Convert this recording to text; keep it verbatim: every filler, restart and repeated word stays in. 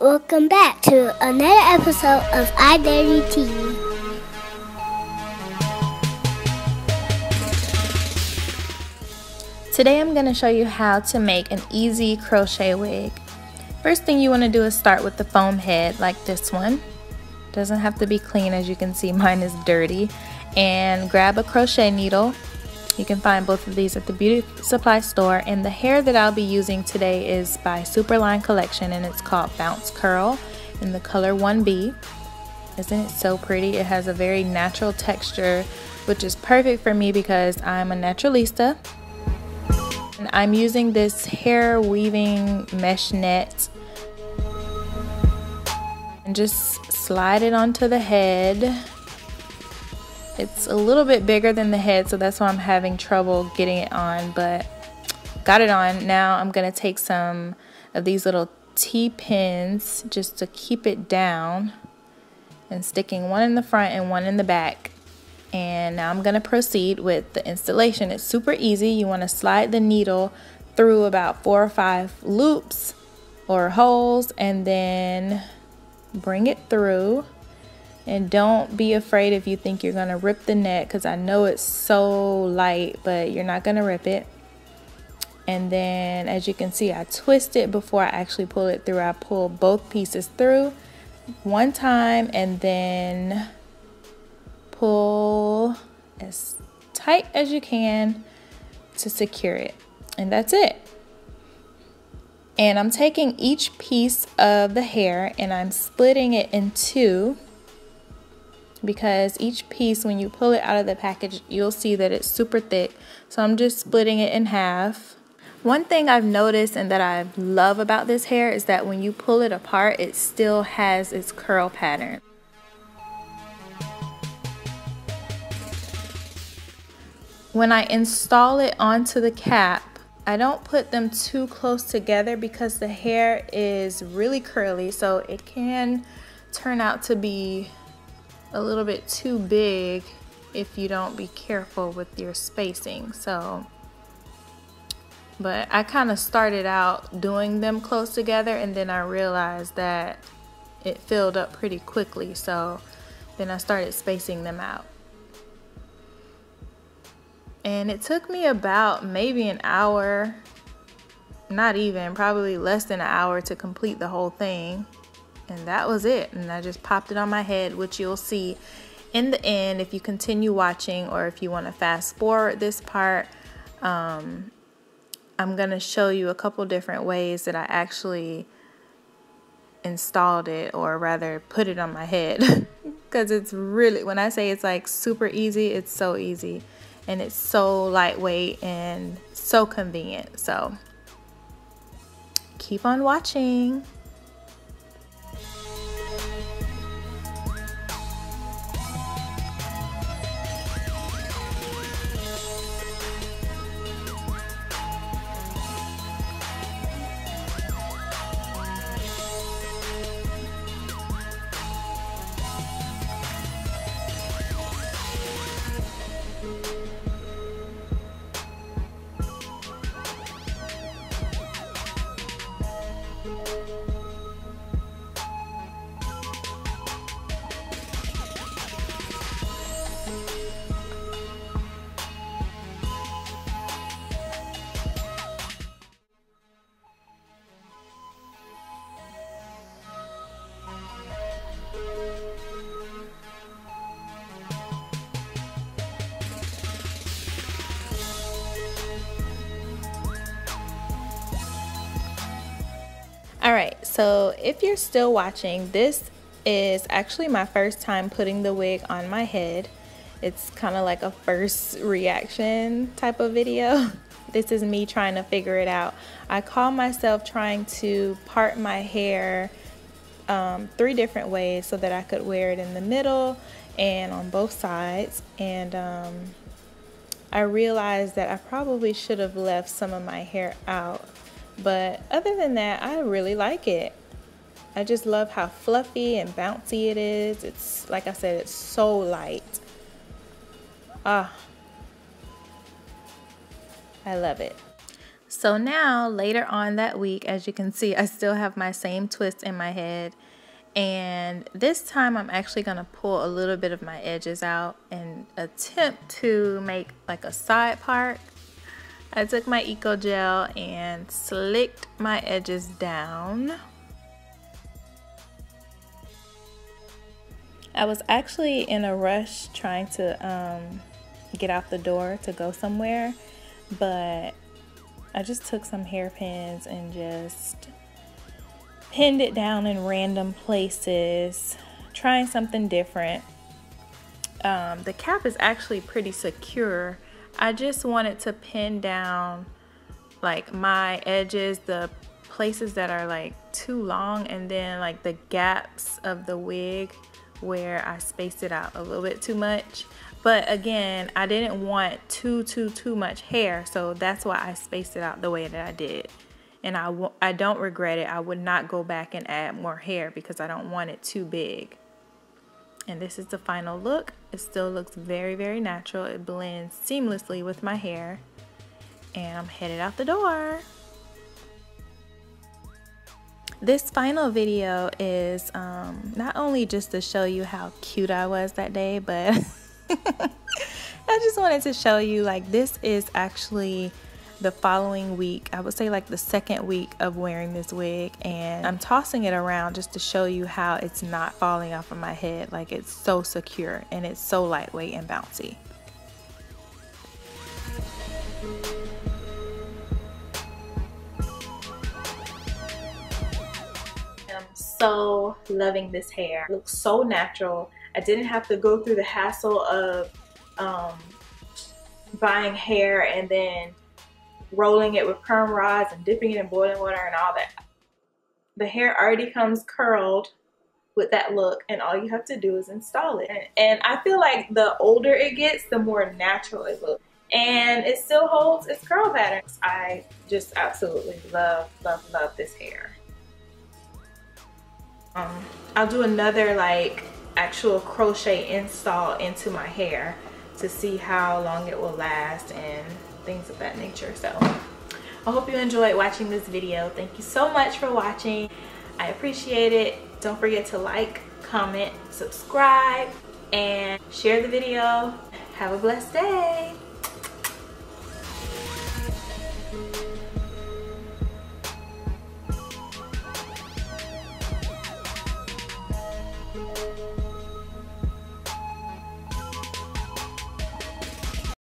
Welcome back to another episode of EyeDareU T V. Today I'm going to show you how to make an easy crochet wig. First thing you want to do is start with the foam head like this one. Doesn't have to be clean, as you can see mine is dirty. And grab a crochet needle. You can find both of these at the beauty supply store, and the hair that I'll be using today is by Superline Collection and it's called Bounce Curl in the color one B. Isn't it so pretty? It has a very natural texture, which is perfect for me because I'm a naturalista. And I'm using this hair weaving mesh net and just slide it onto the head. It's a little bit bigger than the head, so that's why I'm having trouble getting it on, but got it on. Now I'm going to take some of these little T-pins just to keep it down, and sticking one in the front and one in the back. And now I'm going to proceed with the installation. It's super easy. You want to slide the needle through about four or five loops or holes and then bring it through. And don't be afraid if you think you're gonna rip the net, because I know it's so light, but you're not gonna rip it. And then, as you can see, I twist it before I actually pull it through. I pull both pieces through one time and then pull as tight as you can to secure it. And that's it. And I'm taking each piece of the hair and I'm splitting it in two, because each piece, when you pull it out of the package, you'll see that it's super thick. So I'm just splitting it in half. One thing I've noticed and that I love about this hair is that when you pull it apart, it still has its curl pattern. When I install it onto the cap, I don't put them too close together because the hair is really curly, so it can turn out to be a little bit too big if you don't be careful with your spacing. So, but I kind of started out doing them close together and then I realized that it filled up pretty quickly, so then I started spacing them out. And it took me about maybe an hour, not even, probably less than an hour to complete the whole thing. And that was it, and I just popped it on my head, which you'll see in the end if you continue watching, or if you want to fast forward this part. um, I'm gonna show you a couple different ways that I actually installed it, or rather put it on my head, because it's really, when I say it's like super easy, it's so easy and it's so lightweight and so convenient. So keep on watching. Alright, so if you're still watching, this is actually my first time putting the wig on my head. It's kind of like a first reaction type of video. This is me trying to figure it out. I call myself trying to part my hair um, three different ways so that I could wear it in the middle and on both sides. And um, I realized that I probably should have left some of my hair out. But other than that, I really like it. I just love how fluffy and bouncy it is. It's, like I said, it's so light. Ah, I love it. So now later on that week, as you can see, I still have my same twist in my head. And this time I'm actually going to pull a little bit of my edges out and attempt to make like a side part. I took my Eco Gel and slicked my edges down. I was actually in a rush trying to um, get out the door to go somewhere, but I just took some hairpins and just pinned it down in random places, trying something different. Um, the cap is actually pretty secure. I just wanted to pin down like my edges, the places that are like too long, and then like the gaps of the wig where I spaced it out a little bit too much. But again, I didn't want too, too, too much hair, so that's why I spaced it out the way that I did. And I, w I don't regret it. I would not go back and add more hair because I don't want it too big. And this is the final look. It still looks very, very natural. It blends seamlessly with my hair. And I'm headed out the door. This final video is um, not only just to show you how cute I was that day, but I just wanted to show you, like, this is actually the following week. I would say like the second week of wearing this wig, and I'm tossing it around just to show you how it's not falling off of my head. Like, it's so secure and it's so lightweight and bouncy. I'm so loving this hair. It looks so natural. I didn't have to go through the hassle of um, buying hair and then rolling it with perm rods and dipping it in boiling water and all that. The hair already comes curled with that look, and all you have to do is install it. And I feel like the older it gets, the more natural it looks. And it still holds its curl patterns. I just absolutely love, love, love this hair. Um, I'll do another like actual crochet install into my hair to see how long it will last and things of that nature. So I hope you enjoyed watching this video. Thank you so much for watching. I appreciate it. Don't forget to like, comment, subscribe, and share the video. Have a blessed day.